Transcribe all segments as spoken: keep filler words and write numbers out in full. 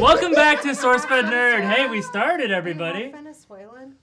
Welcome back to SourceFedNerd. Hey, we started, everybody. Venezuelan.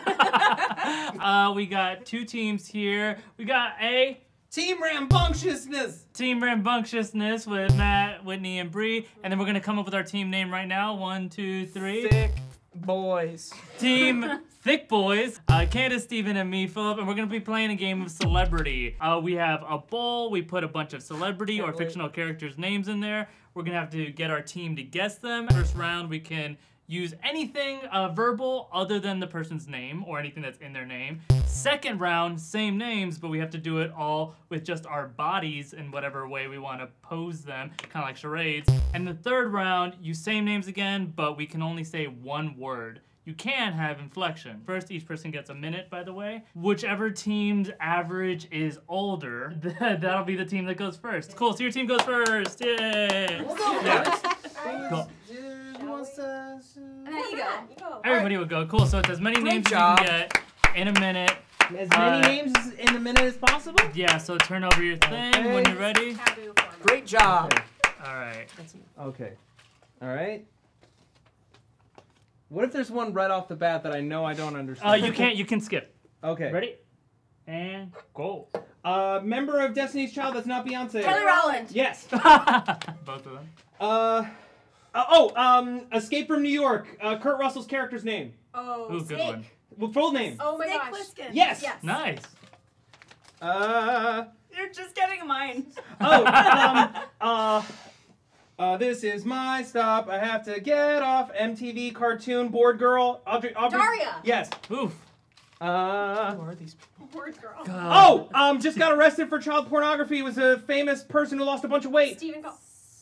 uh, we got two teams here. We got a Team Rambunctiousness. Team Rambunctiousness with Matt, Whitney, and Bree. And then we're gonna come up with our team name right now. One, two, three. Thick Boys. Team Thick Boys. Uh, Candace, Steven, and me, Philip. And we're gonna be playing a game of celebrity. Uh, we have a bowl. We put a bunch of celebrity or fictional characters' names in there. We're gonna have to get our team to guess them. First round, we can use anything uh, verbal other than the person's name or anything that's in their name. Second round, same names, but we have to do it all with just our bodies in whatever way we want to pose them, kind of like charades. And the third round, you same names again, but we can only say one word. You can have inflection. First, each person gets a minute, by the way. Whichever team's average is older, that'll be the team that goes first. Cool, so your team goes first, yay! We'll go first. Cool. There you go. You go. Everybody right. will go. Cool. So it's as many Great names job. you can get in a minute. As many uh, names in a minute as possible? Yeah, so turn over your thing okay. when you're ready. Great job. Okay. All right. Okay. All right. What if there's one right off the bat that I know I don't understand? Uh, you can't. You can skip. Okay. Ready? And go. Uh, member of Destiny's Child that's not Beyonce. Kelly Rowland. Yes. Both of them. Uh... Uh, oh, um, Escape from New York. Uh, Kurt Russell's character's name. Oh, Ooh, good one. Well, full name. Oh my Snake gosh. Plissken. Yes. yes. Nice. Uh. You're just getting mine. Oh. um. Uh. Uh. This is my stop. I have to get off. M T V cartoon board girl. Audrey. Audrey. Daria. Yes. Oof. Uh, Who are these people? Board girl. God. Oh. Um. Just got arrested for child pornography. It was a famous person who lost a bunch of weight. Steven. Col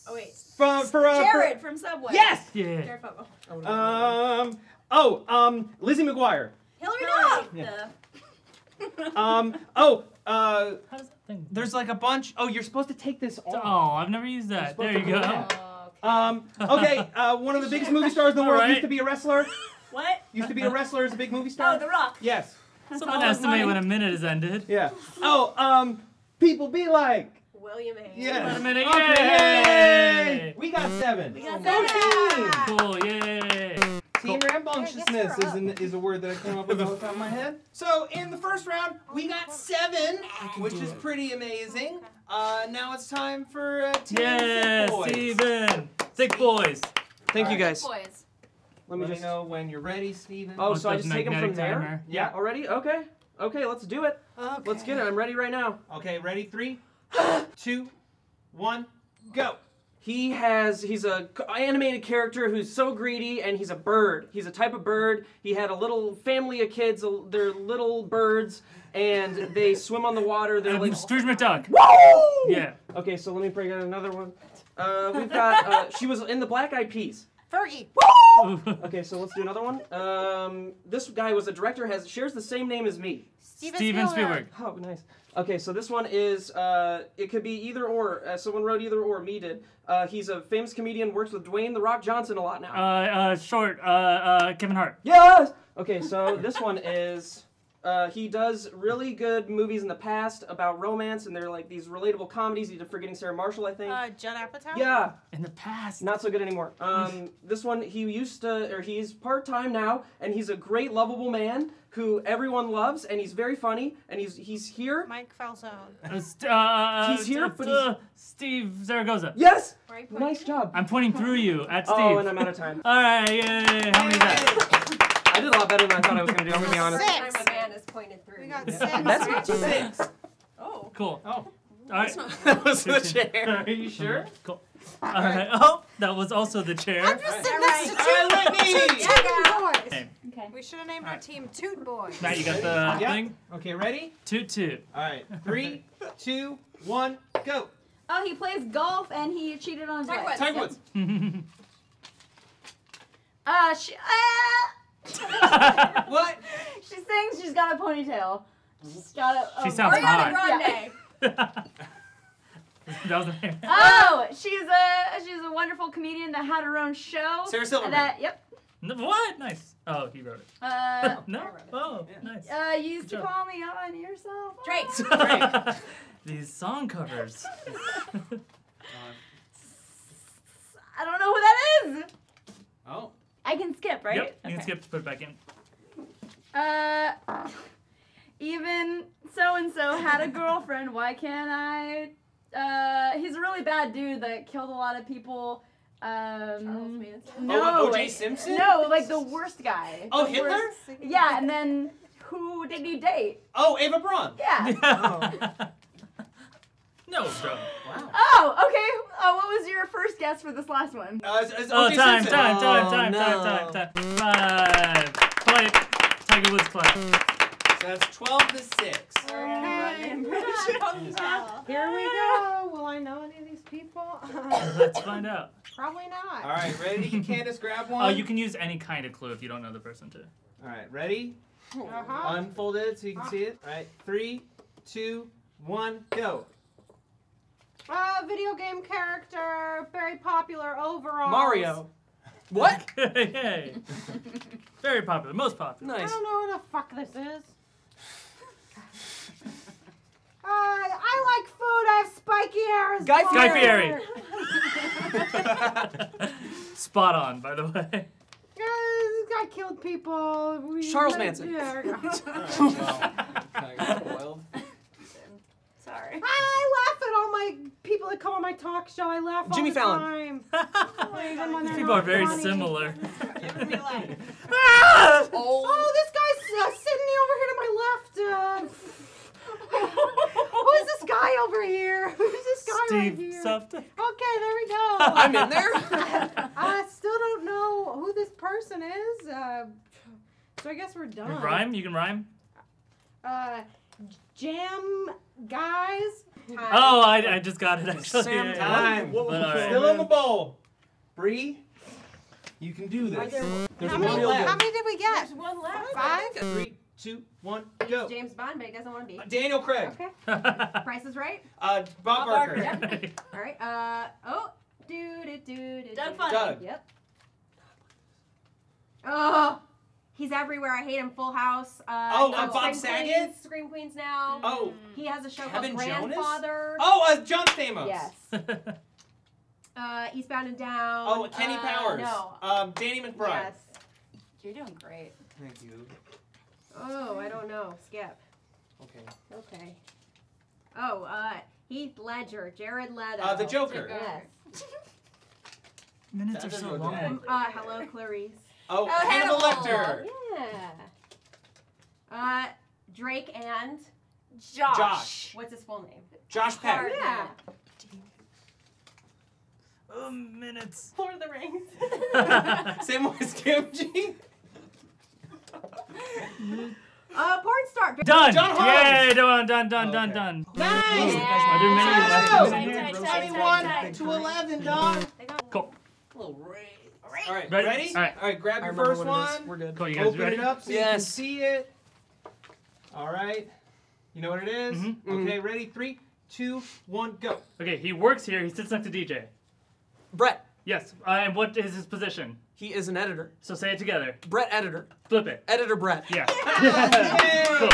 Oh wait. From, for, uh, Jared for, from Subway. Yes. Yeah. Jared Fogle. Um. Oh. Um. Lizzie McGuire. Hilary Duff. Yeah. um. Oh. Uh. How does that thing? There's like a bunch. Oh, you're supposed to take this off. Oh, I've never used that. There you go. Oh, okay. Um. Okay. Uh. One of the biggest movie stars in the world right. used to be a wrestler. What? Used to be a wrestler. Is a big movie star. Oh, The Rock. Yes. That's Someone estimate when a minute is ended. Yeah. Oh. Um. People be like. William Hayes. Yes. Yay. Okay. Yay. We got seven. We got seven. Yeah. Cool. Yay. Team cool. Rambunctiousness is, an, is a word that I came up with off the top of my head. So in the first round, we got seven, which is pretty amazing. Uh, now it's time for uh, Team yes, Thick Boys. Steven. Thick Boys. Thank All you guys. Right. Boys. Let me just know when you're ready, Steven. Oh, What's so I just take them from timer? there? Yeah. yeah. Already? Okay. Okay, let's do it. Okay. Let's get it. I'm ready right now. Okay, ready? Three. Two, one, go. He has, he's a animated character who's so greedy, and he's a bird. He's a type of bird. He had a little family of kids. They're little birds, and they swim on the water. They're like... Scrooge McDuck. Woo! Yeah. Okay, so let me bring out another one. Uh, we've got, uh, she was in the Black Eyed Peas. Fergie. Woo! Okay, so let's do another one. Um, this guy was a director, has shares the same name as me. Steven, Steven Spielberg. Spielberg. Oh, nice. Okay, so this one is, uh, it could be either or. Uh, someone wrote either or, me did. Uh, he's a famous comedian, works with Dwayne The Rock Johnson a lot now. Uh, uh, short, uh, uh, Kevin Hart. Yes! Okay, so this one is, uh, he does really good movies in the past about romance, and they're like these relatable comedies. He did Forgetting Sarah Marshall, I think. Uh, Judd Apatow? Yeah. In the past. Not so good anymore. Um, this one, he used to, or he's part-time now, and he's a great, lovable man who everyone loves, and he's very funny, and he's he's here. Mike Falzone. Uh, he's here, but he's... Steve Zaragoza. Yes! Nice job. I'm pointing through you at Steve. Oh, and I'm out of time. All right, yay. How many is that? I did a lot better than I thought I was going to do, I'm going to be honest. Six. Every time a man is pointed through. We got six. That's not too six. Oh. Cool. Oh. All right. That was the chair. Are you sure? Cool. All right. Oh, that was also the chair. I'm just sitting next to two boys. Okay. We should have named right. our team Toot Boys. Matt, you got the yep. thing? Okay, ready? Toot Toot. All right. Three, two, one, go. Oh, he plays golf and he cheated on his wife. Tiger Woods. uh, she, uh... What? She sings, she's got a ponytail. She's got a... Um, she sounds Ariana Grande. Yeah. That was her. Oh, she's a, she's a wonderful comedian that had her own show. Sarah Silverman. That, yep. What? Nice. Oh, he wrote it. Uh, no? It. Oh, yeah. Nice. Uh, you used Good to job. call me on yourself. Drake. Drake. These song covers. I don't know who that is. skip, right? Yep, you okay. can skip to put it back in. Uh, even so-and-so had a girlfriend, why can't I? Uh, he's a really bad dude that killed a lot of people. Um, Charles Manson. No, oh, O J Simpson? No, like the worst guy. Oh, Hitler? Worst. Yeah, and then who did he date? Oh, Eva Braun. Yeah. Oh. No, bro. Wow. Oh, okay. Uh, what was your first guess for this last one? Uh, it's, it's oh, time, time, time, time, oh, time, no. time, time. Five. Play. Tiger Woods play. So that's twelve to six. Okay. Oh. Here we go. Will I know any of these people? Let's find out. Probably not. All right, ready? Candace, grab one. Oh, you can use any kind of clue if you don't know the person too. All right, ready? Uh-huh. Unfold it so you can uh. see it. All right, three, two, one, go. Uh, video game character, very popular overall. Mario. What? Hey. Very popular, most popular. Nice. I don't know what the fuck this is. uh, I like food. I have spiky hairs. Guy Fieri. Guy Fieri. Spot on, by the way. Uh, this guy killed people. We Charles Manson. Yeah, well, sorry. I laugh at all my people that come on my talk show. I laugh Jimmy all the Fallon. Time. Even when these people are very funny. Similar. Ah! Oh. Oh, this guy's uh, sitting over here to my left. Uh, who is this guy over here? Who's this guy Steve right here? Something. Okay, there we go. I'm in there. I still don't know who this person is. Uh, so I guess we're done. You can rhyme? You can rhyme? Uh, Jam guys. Time. Oh, I, I just got it. Actually. Sam time. Whoa, whoa, whoa. Still in the bowl. Bree, you can do this. There, There's how, one many, left. How many did we get? There's one left. Five? Three, two, one, go. James Bond, but he doesn't want to be. Uh, Daniel Craig. Okay. Price is right. Uh, Bob, Bob Barker. Barker. Yep. All right. Uh, oh. Do, do, do, do, Doug Funny. Doug. Yep. Oh. He's everywhere. I hate him. Full House. Uh, oh, no, uh, Bob Saget? Queens, Scream Queens now. Oh. He has a show Kevin called Jonas? Grandfather. Oh, uh, John Stamos. Yes. uh, Eastbound and Down. Oh, Kenny uh, Powers. No. Um, Danny McBride. Yes. You're doing great. Thank you. Oh, I don't know. Skip. Okay. Okay. Oh, uh, Heath Ledger. Jared Leto. Uh, the Joker. Yes. Minutes are so long. Uh, hello, Clarice. Oh, oh, Hannibal Lecter. Yeah. Uh, Drake and Josh. Josh. What's his full name? Josh Peck. Yeah. Oh, minutes. Lord of the Rings. Same way as Kim G. Uh, porn star. Done. John Holmes. Yay, done, done, done, done, okay. done. Nice. Are there many? twenty-one to eleven, done. Cool. A little rain. All right, ready? ready? All right, all right. Grab your first one. We're good. Cool, you guys Open ready? it up so yes. you can see it. All right. You know what it is? Mm-hmm. Okay, mm-hmm. ready? Three, two, one, go. Okay, he works here. He sits next to D J. Brett. Yes. Uh, and what is his position? He is an editor. So say it together. Brett, editor. Flip it. Editor Brett. Yeah. yeah. Cool.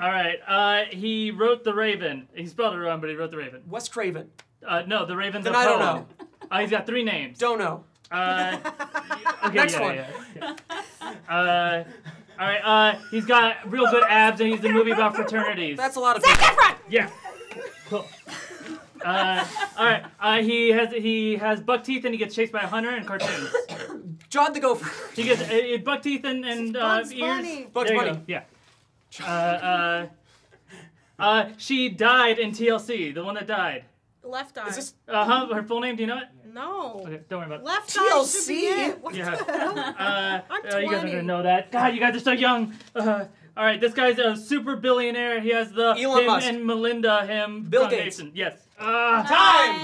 All right. Uh, he wrote The Raven. He spelled it wrong, but he wrote The Raven. Wes Craven. Uh, no, The Raven's then a I poem. don't know. Uh, he's got three names. Don't know. Uh, okay, Next yeah, one. Yeah, yeah. Uh, all right. Uh, he's got real good abs, and he's in a movie about fraternities. That's a lot of. Zac Efron. Yeah. Cool. Uh, all right. Uh, he has he has buck teeth, and he gets chased by a hunter in cartoons. John the Gopher. He gets uh, buck teeth and and uh, Bugs ears. Bunny. Bugs there you Bunny. Go. Yeah. Uh, uh, uh, she died in T L C. The one that died. Left Eye. Is this uh huh? Her full name? Do you know it? No. Okay, don't worry about it. Left Eye. T L C. It. What yeah. the hell? Uh, I'm twenty. Uh, you guys are gonna know that. God, you guys are so young. Uh, all right, this guy's a super billionaire. He has the Elon him Musk. and Melinda him Bill Foundation. Gates. Yes. Uh, Time.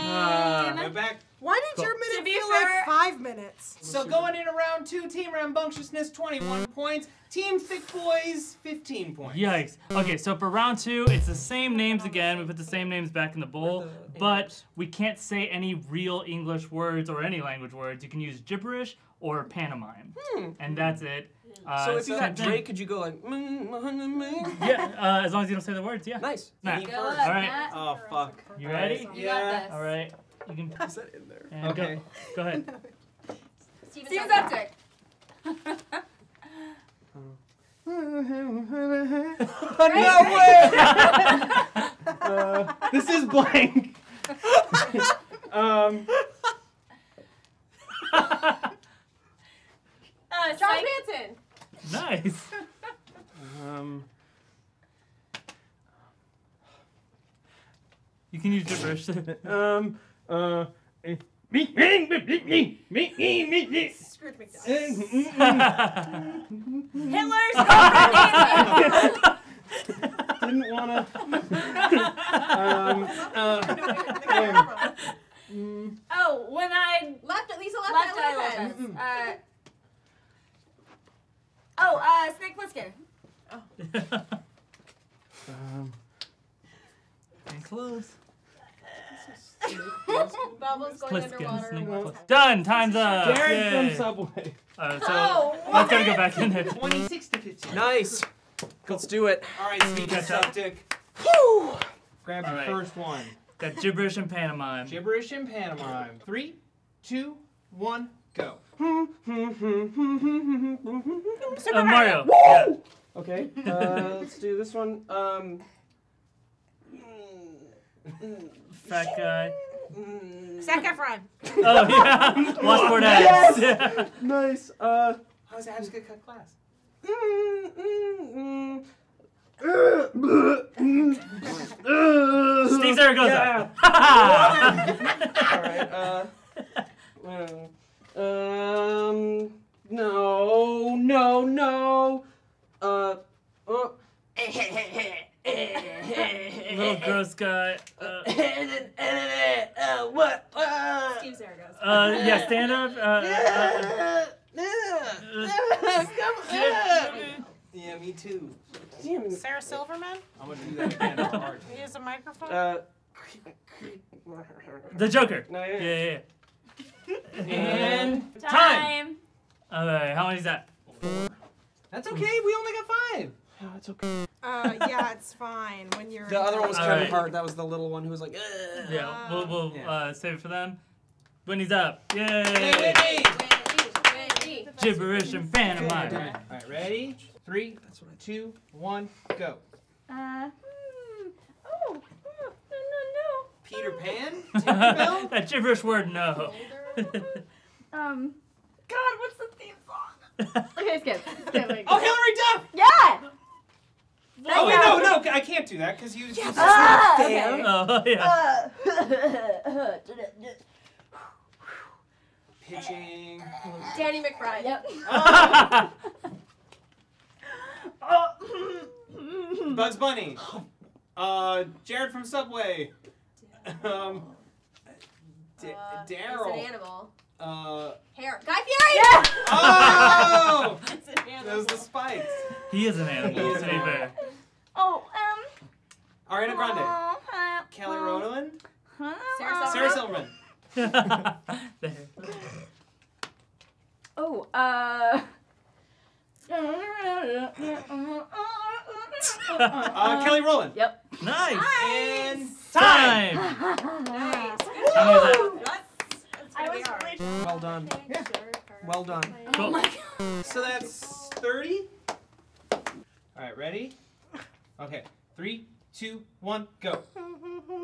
Uh, go back. Why did cool. your minute be feel like five minutes? So going into round two, Team Rambunctiousness, twenty-one points. Team Thick Boys, fifteen points. Yikes. Okay, so for round two, it's the same names again. We put the same names back in the bowl, but we can't say any real English words or any language words. You can use gibberish or pantomime, hmm. and that's it. Uh, so if you got Drake, could you go like? Yeah, uh, as long as you don't say the words, yeah. Nice. Nah. Go All right. Oh fuck. You ready? You yeah. All right. You can put that in there. And okay. Go, go ahead. Steven Steven No way! Uh, this is blank. um. uh, Charles Manson. Nice. Um. You can use gibberish. um. Uh. Me, me, me, me, me, me, me. Scrooge McDuck. Hitler's coming. Didn't wanna. um, uh, um, oh, when I left, Lisa left, left I left. Mm-hmm. uh, oh, uh, Snake Plissken. Oh. um. And close. Bubbles going underwater. Done. Time's up. Darren from Subway. Uh, so oh, what? Let's gotta go back in there. twenty-six to fifteen. Nice. Let's do it. All right, mm, speak septic. Whew. Grab the right. first one. Got gibberish and pantomime. Gibberish and pantomime. Three, two, one, go. Super uh, Mario. Yeah. Okay. Uh, let's do this one. Um. Fat guy. Zac Efron. Oh yeah. Lost for that. Yes. Yeah. Nice. Uh, how was that? I was gonna cut class. Mm, mm, mm. Steve Zaragoza. All right. Uh, um. No. No. No. Uh. Oh. Little gross guy. Uh, uh, what? Uh, Steve Zaragoza. Uh, yeah, stand up. Uh, uh, uh, uh, yeah, me too. Sarah Silverman? I'm gonna do that again. Hard. He has a microphone? Uh, the Joker. No, yeah, yeah, yeah. And time. time. All right, how many is that? That's okay. We only got five. Oh, it's okay. Uh, yeah, it's fine when you're. The other one was Kevin Hart. That was the little one who was like. Ugh. Yeah, we'll, we'll yeah. Uh, save it for them. Winnie's up. Yay! Winnie, Winnie, Winnie. Gibberish and pantomime. All right, ready? Three, two, one, go. Uh. Oh. No, no, no. Peter Pan. Tinkerbell? That gibberish word, no. um. God, what's the theme song? Okay, skip. skip like, oh, Hilary Duff. Yeah. Oh wait, no, no, I can't do that because you. Yes. Ah, okay. Oh yeah. Pitching. Danny McBride. Yep. Oh. Oh. Bugs Bunny. Uh, Jared from Subway. Um. D uh, Daryl. It's an animal. Uh, Hair. Guy Fieri! Yeah. Oh! It's an animal. Those are the spikes. He is an animal. He is an animal. Oh, um. Ariana Grande. Uh, uh, Kelly Rowland. Uh, Sarah Silverman. Sarah Silverman. Oh, uh. uh, Kelly Rowland. Yep. Nice. And time. Nice. Woo! Well done. Yeah. Well done. Cool. Oh so that's thirty. All right, ready? Okay, three, two, one, go.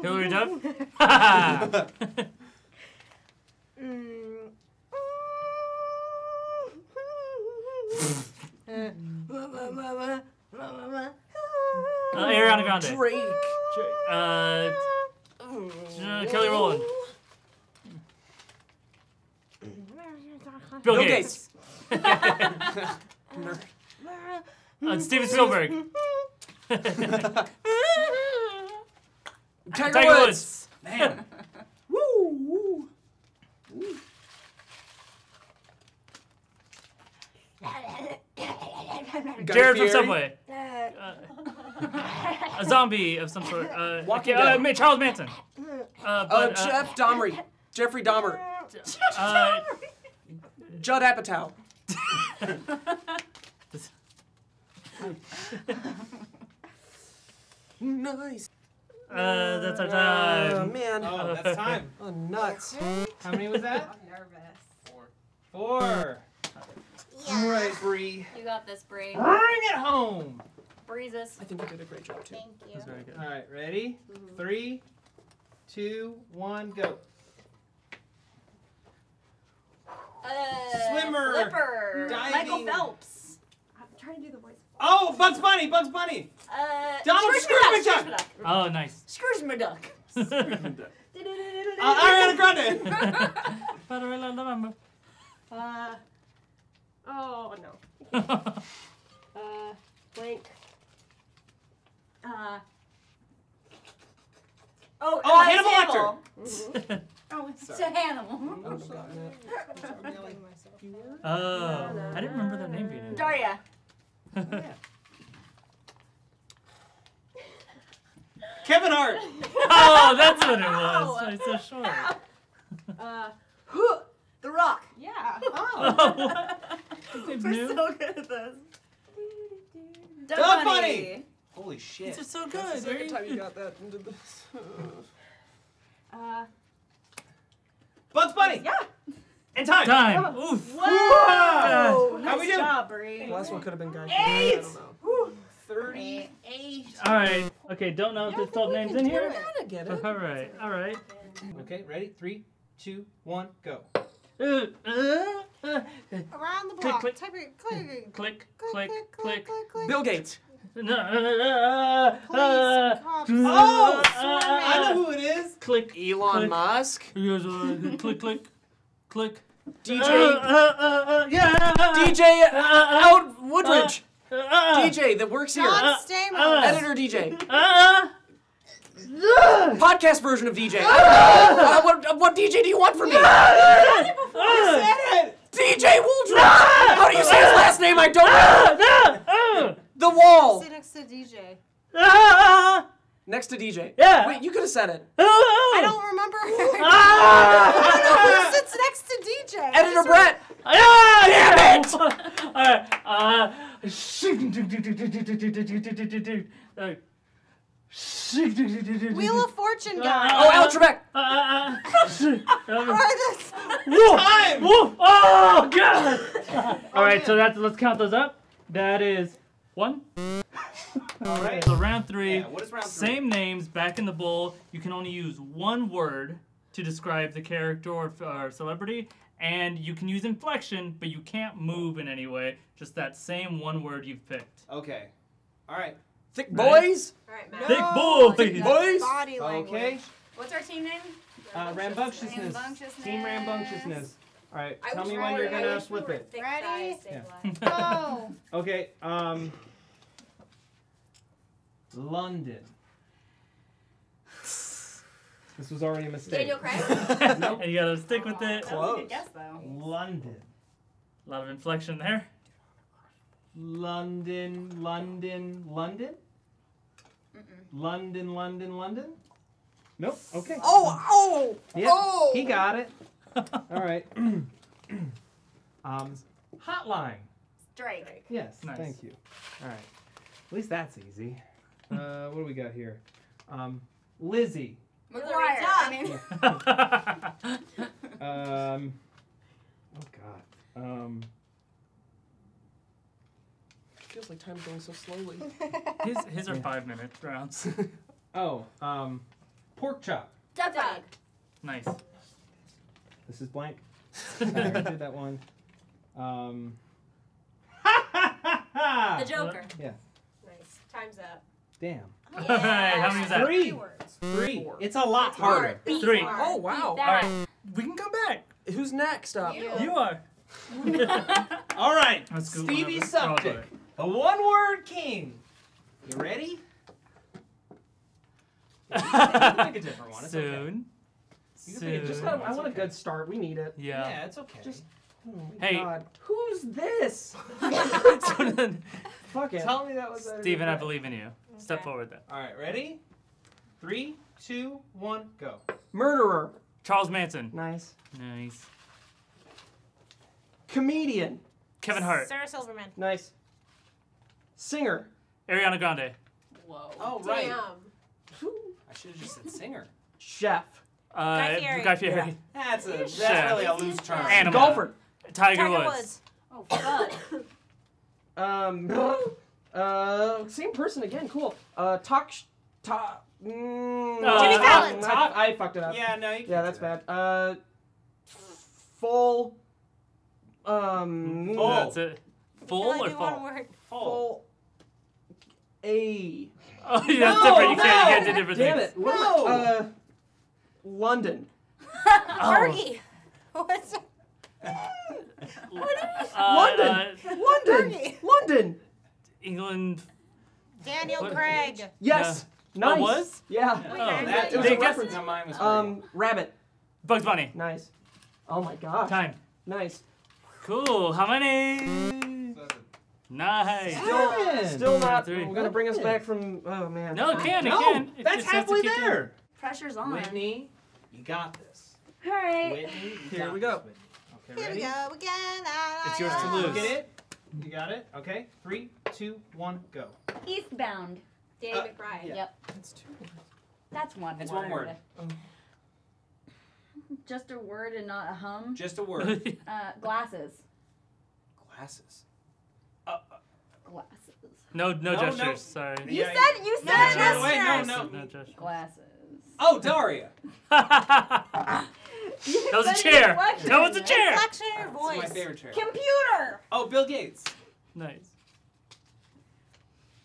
Hilary Duff. uh, Ariana Grande. Drake. Uh, uh, Kelly Rowland. Bill Gates. uh, Steven Spielberg. Tiger, Tiger Woods. Man. Woo, woo. Woo. Jared from Subway. Uh, a zombie of some sort. Uh, okay, uh, Charles Manson. Uh, but, uh, Jeff uh, Dahmer. Jeffrey Dahmer. Uh, Judd Apatow. Nice. Uh, that's our time. Oh, man. Oh, that's time. Oh, nuts. How many was that? I'm nervous. Four. Four. Yeah. All right, Bree. You got this, Bree. Bring it home. Breezes. I think we did a great job, too. Thank you. That was very good. All right, ready? Mm-hmm. Three, two, one, go. Uh, Swimmer. Flipper. Diving. Michael Phelps. I'm trying to do the voice. Oh, Bugs Bunny, Bugs Bunny. Uh, Donald Scrooge McDuck. Oh, nice. Scrooge McDuck. Scrooge McDuck. uh, Ariana Grande. But I remember. Uh, oh, no. uh, blank. Uh, oh, oh, uh, Hannibal Lecter. Mm-hmm. Oh, it's a Hannibal. Oh, oh, I didn't remember that name being in it. Daria. Yeah. Kevin Hart. Oh, that's what it was. It's so short. Uh, who? The Rock. Yeah. Oh. We're so good at this. Doug Bunny. Bunny. Holy shit. These are so good. That's the second time you got that into this. uh, Bugs Bunny. Yeah. And time. Time. Oh. Oof. Whoa. Whoa. Nice How we job, Bree. The last one could have been Guy Fieri. Eight. I don't know. thirty-eight. All right. Okay, don't know if this top name's in here. Get it. All right. All right. Okay, ready? Three, two, one, go. Uh, uh, uh, Around the block. Click, click, click, click, click, click, click, click. Bill Gates. No, no, no, no. Police, cops. Oh, uh, I know who it is. Click. Elon click. Musk. Click, click, click. D J. Uh, uh, uh, yeah. D J uh, out Woodridge. Uh, uh, D J that works here. John Stamos. Uh, uh, Editor D J. Uh, Podcast version of D J. uh, what, what D J do you want from me? I said it. D J Wooldridge. How do you say his last name? I don't know. The Wall. Sit next to D J. Next to D J. Yeah. Wait, you could have said it. I don't remember. I don't know who sits next to D J. Editor Brett. Damn it! All right. Uh. Wheel of Fortune guy. Uh, oh, Al Trebek. Uh, uh, uh, Time. Oh God! All right, so that's let's count those up. That is one. All right. So round three. Yeah, what is round three? Same names back in the bowl. You can only use one word to describe the character or, or celebrity, and you can use inflection, but you can't move in any way. Just that same one word you've picked. Okay. All right. Thick boys? Right. All right, Thick no, boys! Thick boys! Body language. Okay. What's our team name? Uh, rambunctiousness. rambunctiousness. Team Rambunctiousness. All right, I tell me when you're going to flip it. Ready? Yeah. Go! Okay, um... London. This was already a mistake. Daniel Craig? Nope. And you gotta stick with it. Close. Good guess, though. London. A lot of inflection there. London, London, London? London, London, London? Nope, okay. Oh, oh, yep. oh! He got it. All right. um, hotline. Drake. Yes, nice. Thank you. All right. At least that's easy. Uh, what do we got here? Um, Lizzie. McGuire. I mean. um, oh, God. Um... Feels like time's going so slowly. His his are yeah. five minute rounds. oh, um, pork chop. Duck dog. Nice. This is blank. I already did that one. Um. The Joker. Yeah. Nice. Time's up. Damn. Oh, yeah. All right, how many is that? Three. Three. Three. Four. It's a lot it's harder. harder. Three. Hard. Oh wow. All right. We can come back. Who's next up? You, you are. All right. That's good. Stevie Subject. The one-word king. You ready? You can pick a different one. It's Soon. Okay. You can Soon. Pick a just I want okay. a good start. We need it. Yeah. Yeah, it's okay. Just, oh my hey. God. Who's this? Fuck it. Tell me that was better. Steven, I believe in you. Okay. Step forward then. All right, ready? Three, two, one, go. Murderer. Charles Manson. Nice. Nice. Comedian. Kevin Hart. Sarah Silverman. Nice. Singer. Ariana Grande. Whoa. Oh, right. Damn. I should have just said singer. Chef. Uh, Guy Fieri. Guy Fieri. Yeah. That's, a, that's really a loose term. Animal. Golfer. Tiger, Tiger Woods. Woods. Oh, fuck. um, uh, same person again, cool. Uh, talk, talk, mm, uh, Jimmy Fallon. I, I, I fucked it up. Yeah, no, you can't. Yeah, that's bad. Uh, full, um. Full. That's it. Full or full? Full. A. Oh, yeah, that's no, different. You no. can't get to different Damn things. Damn it. No. Uh, London. Fergie. Oh. What's that? What is uh, London. Uh, London. Fergie. London. England. Daniel what? Craig. Yes. Yeah. Nice. That was? Yeah. Oh, that was a reference. No, mine was um, rabbit. Bugs Bunny. Nice. Oh, my gosh. Time. Nice. Cool. How many? Seven. Nice. Still, still not. We're gonna bring us back from. Oh man. No, it can. It no, can. It that's halfway there. In. Pressure's on. Whitney, you got this. All right. Whitney, you here we go. Okay, here ready? We go again. It's yours to lose. Get it? You got it. Okay. Three, two, one, go. Eastbound. Danny uh, McBride. Yeah. Yep. That's two words. That's one. That's word. one word. Um, Just a word and not a hum. Just a word. uh, glasses. Glasses. Uh, uh, glasses. No, no, no gestures. No. Sorry. You yeah, said you no, said no, gestures. No, no, no, no gestures. Glasses. Oh, Daria. that was a chair. That was a chair. Reflection in your voice. That's my favorite chair. Computer. Oh, Bill Gates. Nice.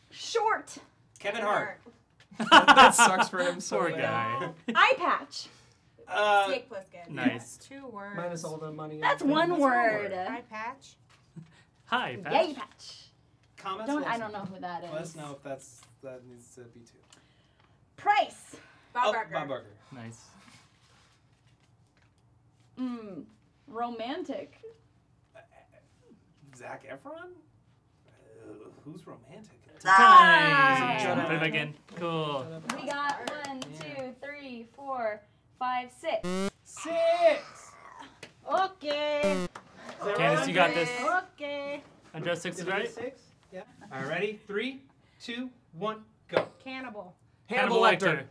Short. Kevin Hart. Hart. That sucks for him. Sorry, guy. Eye patch. Uh, Snake Plissken. Nice. Yeah, two words. Minus all the money. That's one That's word. word. Hi, Patch. Hi, Patch. Yay, Patch. Comments? Don't, I don't know who that is. Let us know if that's, that needs to be too. Price. Bob oh, Barker. Bob Barker. Nice. Mmm. Romantic. Uh, Zac Efron? Uh, who's romantic? Nice. Put it back in. Cool. We got one, two, three, four. Five, six. Six! Okay. Candace, you got this. Okay. Undressed six is right? Six? Yeah. All right, ready? Three, two, one, go. Cannibal. Hannibal Lecter.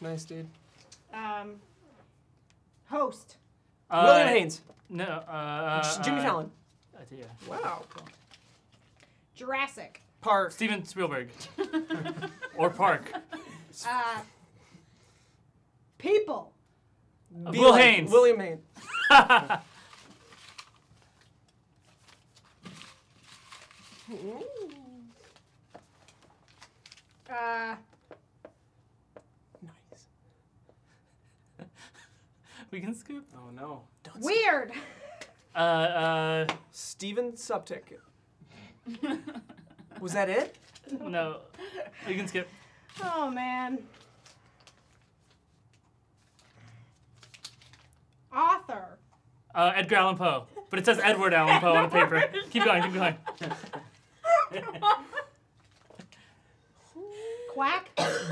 Nice, dude. Um, host. Uh, William Haynes. No, uh. Jimmy Fallon. Uh, yeah. Wow. Jurassic. Park. Steven Spielberg. Or Park. Uh. People. Uh, Bill Haynes. William Haynes. uh, nice. We can skip. Oh no. Don't Weird. Skip. uh, uh. Steven Subtick. Was that it? No. We can skip. Oh man. Author. Uh, Edgar Allan Poe. But it says Edward Allan Poe on the paper. Keep going, keep going. Quack.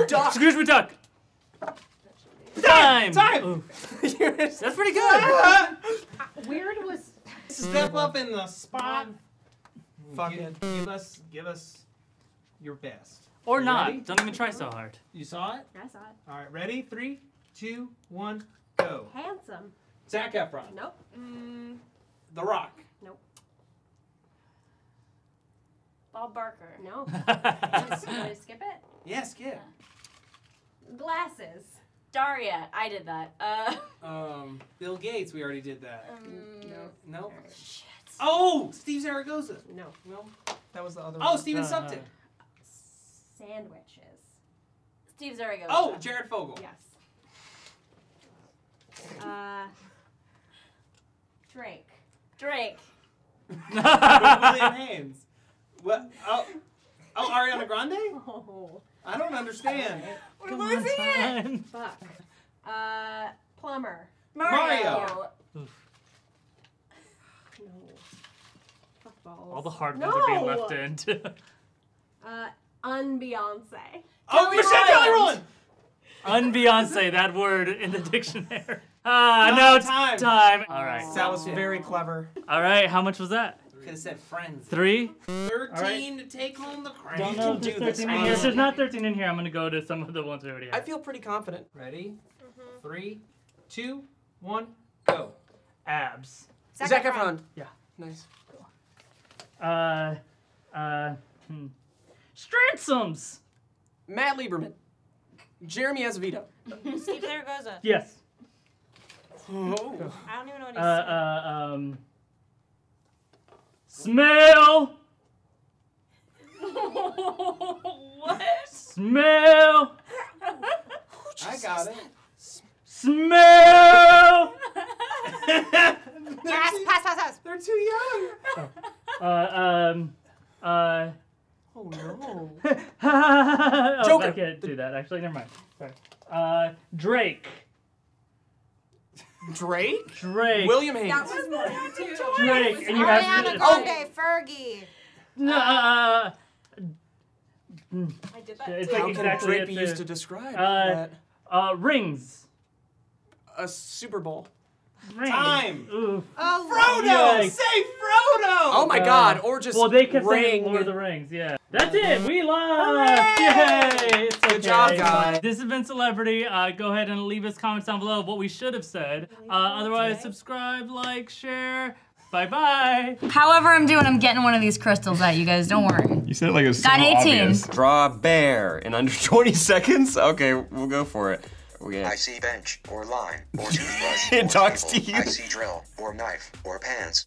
Duck. Scrooge McDuck. Time! Time! That's pretty good. Uh, weird was... Step up in the spot. Fuck it. Give us, give us your best. Or you not. Ready? Don't even try so hard. You saw it? I saw it. All right, ready? Three, two, one, go. Handsome. Zac Efron. Nope. Mm. The Rock. Nope. Bob Barker. No. Did I skip it? Yeah, skip. Uh, glasses. Daria. I did that. Uh, um, Bill Gates. We already did that. Um, no. No. Shit. Oh, Steve Zaragoza. No. No. That was the other one. Oh, Steven uh, Subtick. Uh, sandwiches. Steve Zaragoza. Oh, Jared Fogle. Yes. Uh, Drake. Drake. William Haynes. What? Oh, oh, Ariana Grande? Oh. I don't understand. We're Come losing it. Fuck. Uh, plumber. Mario. Mario. No. Fuck balls. All the hard ones no. are being left in. Too. uh, un-Beyonce. Oh, Michelle Kelly Rowland. Un-Beyonce, that word in the dictionary. Ah, no, no it's time. time. All right. So that was very clever. All right, how much was that? Could have said friends. Three? Thirteen right. to take home the crown. Don't know if there's thirteen in here. If there's not thirteen in here, I'm going to go to some of the ones we already have. I feel pretty confident. Ready? Mm-hmm. Three, two, one, go. Abs. Zac Efron. Yeah. Nice. Cool. Uh, uh, hmm. Stransom's. Matt Lieberman. Jeremy Acevedo. Steve Zaragoza. Yes. Oh. I don't even know what he's uh, uh, um. Smell. What? Smell. I got it. S smell. Pass, pass, pass, pass. They're too young. Oh. Uh, um, uh. Oh no. Oh, Joker. I can't do that. Actually, never mind. Sorry. Uh, Drake. Drake? Drake. William Hayes. That was the choice. Drake. And you have Ariana Grande, Fergie. No. Uh, I did that. It's too. Like how exactly can Drake be used to describe uh, that? Uh, rings. A Super Bowl. Ring. Time. Oof. Oh, Frodo! Yikes. Say Frodo! Oh my uh, God! Or just well, they kept saying Lord of the Rings. Yeah. That's it. We lost. Yay! It's okay. Good job, guys. This has been Celebrity. Uh, go ahead and leave us comments down below of what we should have said. Uh, otherwise, subscribe, like, share. Bye bye. However I'm doing, I'm getting one of these crystals out. You guys, don't worry. You said it like it was so obvious. Draw a bear in under twenty seconds. Okay, we'll go for it. Okay. I see bench or line or toothbrush. It or talks table. To you. I see drill or knife or pants.